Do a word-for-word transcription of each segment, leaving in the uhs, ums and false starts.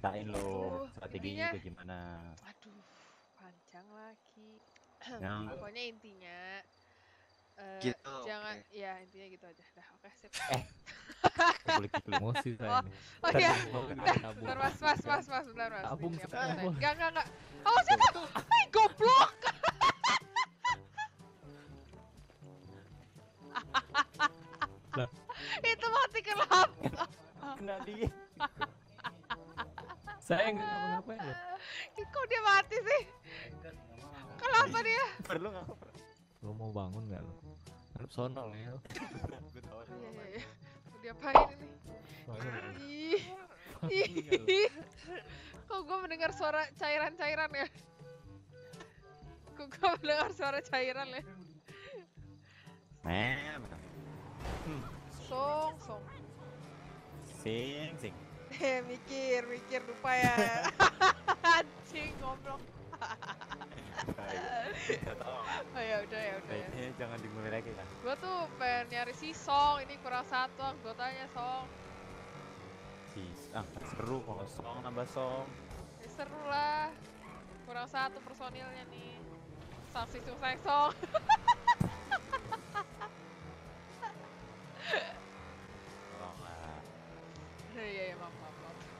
ceritain lo strateginya itu gimana. Aduh, panjang lagi. Nah. Pokoknya intinya uh, gitu, jangan okay. Ya intinya gitu aja. Dah, oke, okay, sip. Eh. Boleh gitu emosi saya. Oh iya. Bentar Mas, Mas, Mas, Mas, bentar Mas. Abung sekarang. Enggak, enggak, enggak. Oh, siapa? Hai, goblok. Itu mati kenapa? Kena dia. Saya enggak ngapa-ngapain loh. Kok dia mati sih? Kenapa dia? Perlu enggak? Lo mau bangun enggak lo? Harus sonol ya. Gue tahu. Iya iya. Dia apain ini? Ih. Ih. Kok gue mendengar suara cairan-cairan ya? Kok gue mendengar suara cairan ya? Mem. Song song. Sing sing. Eh, mikir, mikir lupa ya. Anjing goblok. Oh ya udah ya udah. Ini ya. Jangan dimulai lagi kan. Gua tuh pengen nyari si Song, ini kurang satu anggotanya Song. Si ah seru kalau Song nambah Song. Ya, seru lah. Kurang satu personilnya nih. Sang si Sung Sang Song. Iya, iya, maaf, maaf, maaf.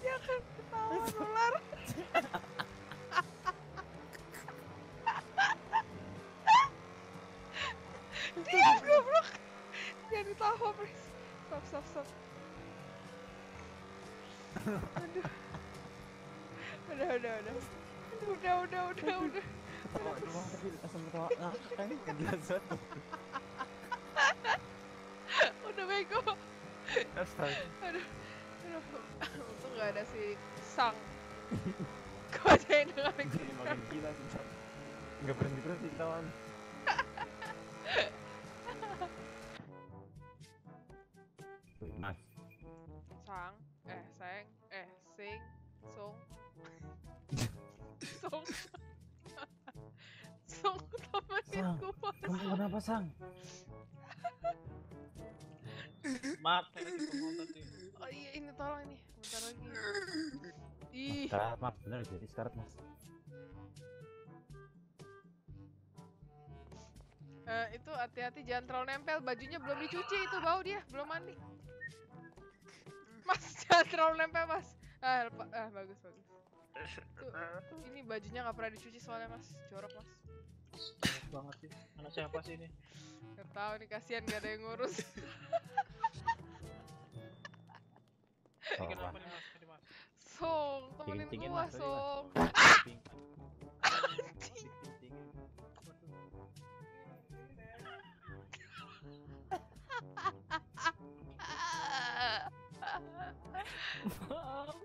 Jangan ketawa, nular. Diam, goblok. Jangan tawa, please. Stop, stop, stop. Aduh. Udah, udah, udah. Aduh, udah, udah, udah, udah. Tawa doang tapi asal ketawa ngakak nih kejelasan. Udah bego. Astaga. Aduh, aduh. Untung gak ada si Sang. Kau aja yang dengerin gue. Ini makin gila si Sang. Gak berhenti-berhenti ketawaan. Mas Sang. Eh, sayang, eh, sing, song, song, song, temenin gue pas. Sang, kamu kenapa Sang? Maaf, saya lagi penonton nih. Oh iya, ini tolong ini, bentar lagi. Ih. Maaf, maaf, bener jadi sekarat Mas. Eh, itu hati-hati jangan terlalu nempel, bajunya belum dicuci itu bau dia, belum mandi. Mas, jangan terlalu lempel Mas. Ah, lepa, ah bagus, bagus. Tuh, ini bajunya gak pernah dicuci soalnya Mas. Jorok Mas. Jorok banget sih. Anak siapa sih ini? Gak tau nih, kasihan gak ada yang ngurus. Oh, kenapa nih Mas? Song, temenin gua Song. Anjing. Maaf.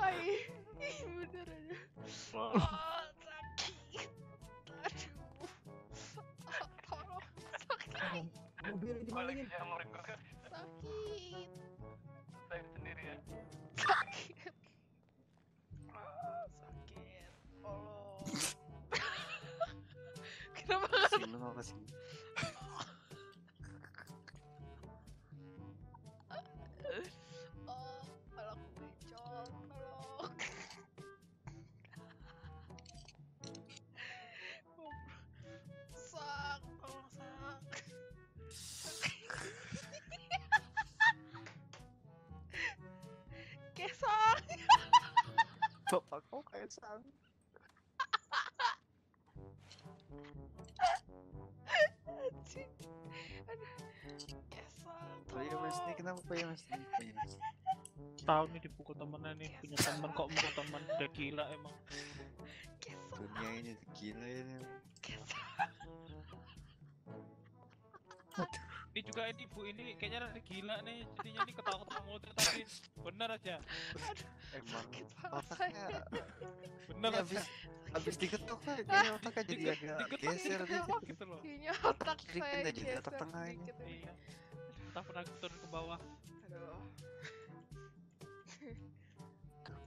Hai, ih bener aja. Maaf. Oh, sakit. Aduh. Oh, tolong. Sakit. Mobil dimalingin. Sakit. Saya sendiri ya. Sakit. Oh, sakit. Oh. Kenapa kan? Sini mau ke sini. Bapak kau kayak Sang. Cik. Aduh. Mas ini kenapa punya Mas ini? Tahu nih dipukul temennya nih. Punya temen kok mukul temen. Udah gila emang. Dunia ini gila ya nih. Ini juga ini Bu ini kayaknya rada gila nih. Jadinya ini ketawa-ketawa mulutnya tapi bener aja. Emang otaknya bener aja. Habis diketok aja kayaknya otaknya jadi agak geser gitu loh. Kayaknya otak saya geser dikit. Iya. Entah pernah turun ke bawah. Aduh.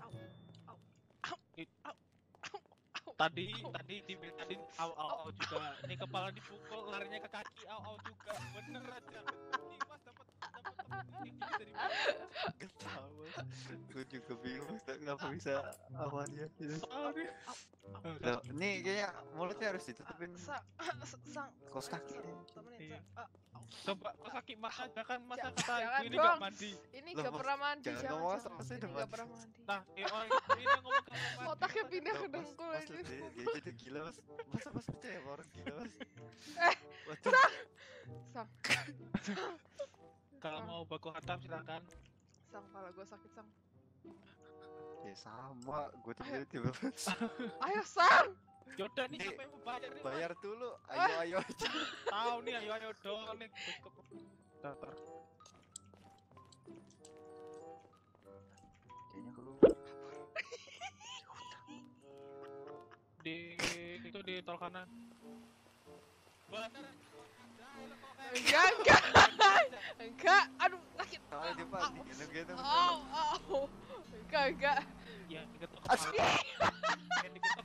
Au, au, au, au. Tadi, tadi di tadi aw aw juga. Ini kepala dipukul, larinya ke kaki aw aw juga. Bener aja. Ini mas dapat dapat teman dari mana? Gak tahu. Gue juga bingung, kenapa bisa awalnya. Ini kayaknya mulutnya harus ditutupin. Kos kaki. Coba kos kaki mas aja kan, mas kata ini gak mandi. Ini gak pernah mandi. Ini gak pernah mandi. Nah, ini ngomong kamu. Otaknya pindah ke dengkul aja. Dia jadi gila mas. Masa mas percaya orang gila mas? Eh, sang, sang. Kalau mau baku hatam silakan. Sang, kalau gue sakit sang. Ya sama, gue tiba-tiba. Ayo sang. Yaudah nih siapa yang membayar nih? Bayar dulu, ayo ayo aja. Tahu nih, ayo ayo dong nih. Datar. Kayaknya keluar. Di itu di tol kanan. Enggak, enggak, enggak. Aduh, sakit. Kalau dia pasti gitu-gitu. Oh, oh. Enggak, enggak. Ya, diketok kepala. Kayak diketok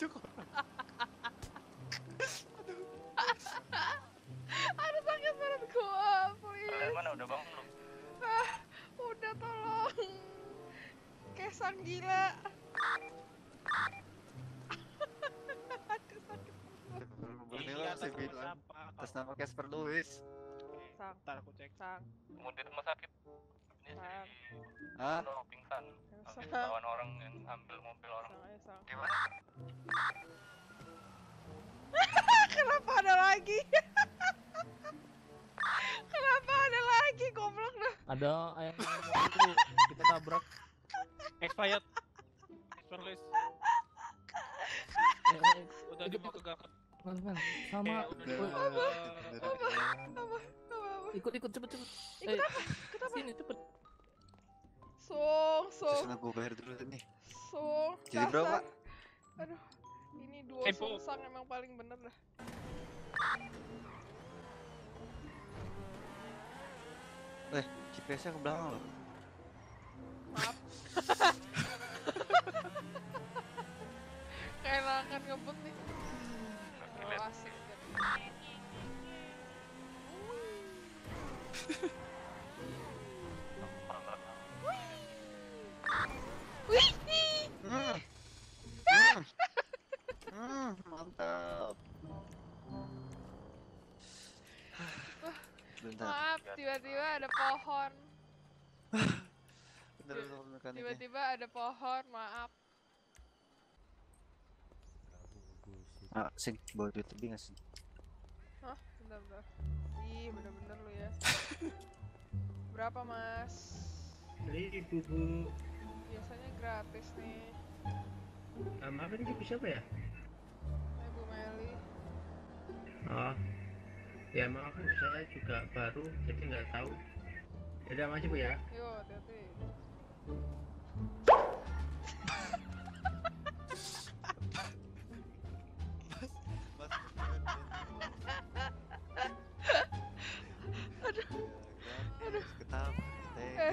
Cukup. Aduh sakit banget gua, please. Kalian mana udah bangun belum? Ah, udah tolong. Kesang gila. Aduh sakit. Bener sih bilang. Atas nama Casper Lewis. Sang, ntar aku cek sang. Kemudian rumah sakit. Sang. Hah? Pingsan. Habis lawan orang yang ambil mobil orang. Gimana? Kenapa ada lagi? Kenapa ada lagi? Goblok dah. Ada ayam itu kita tabrak. Expired. Expired. Udah dibawa ke garap. Sama. Apa? Apa? Ikut-ikut cepet-cepet. Ikut apa? Ikut apa? Sini cepet. Song, song. Terus aku bayar dulu nih. Song. Jadi berapa? Aduh. Ini duo sang emang paling bener dah. Eh, G P S-nya ke belakang loh. Maaf. Kehilangan ngebut nih. Oh, asik kan. Wih. Wih. Hmm, mantap. Maaf, tiba-tiba ada pohon. Tiba-tiba ada pohon, maaf. Ah, sing, bawa duit lebih nggak sih? Hah, bentar-bentar. Ih, bener-bener lu ya. Berapa mas? Seribu bu. Biasanya gratis nih. Maafin itu siapa ya? Meli. Oh, ya maaf saya juga baru, jadi nggak tahu. Jadi masih bu ya? Yo, hati-hati. Aduh, aduh. Ketawa. Eh,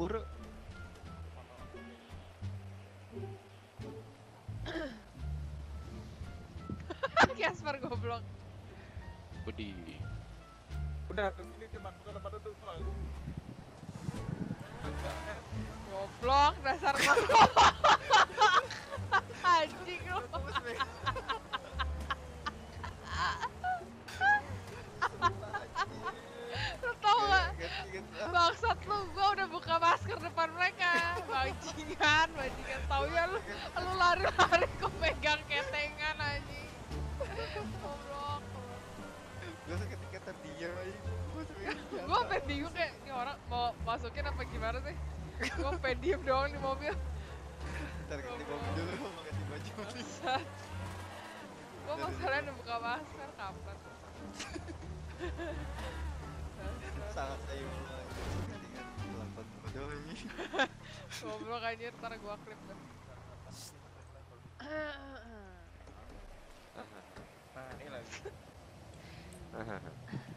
Buruk. goblok. Budi. Udah kesini cuman bukan tempat itu selalu. Goblok dasar goblok. Anjing lu. Lu tau gak? Bangsat lu, gua udah buka masker depan mereka. Bajingan, bajingan tau ya lu. Lu lari-lari kok megang ketengan anjing. Goblok. Gua seketika terdiam aja. Gua sampe bingung kayak, ini orang mau masukin apa gimana sih? Gua sampe diem doang di mobil. Ntar ganti mobil dulu, mau ganti baju. Bangsat. Gua masalahnya udah buka masker, kapan? Sangat ayu banget. Lambat bodoh ini. Goblok anjir, ntar gua klip deh. Nah, ini lagi.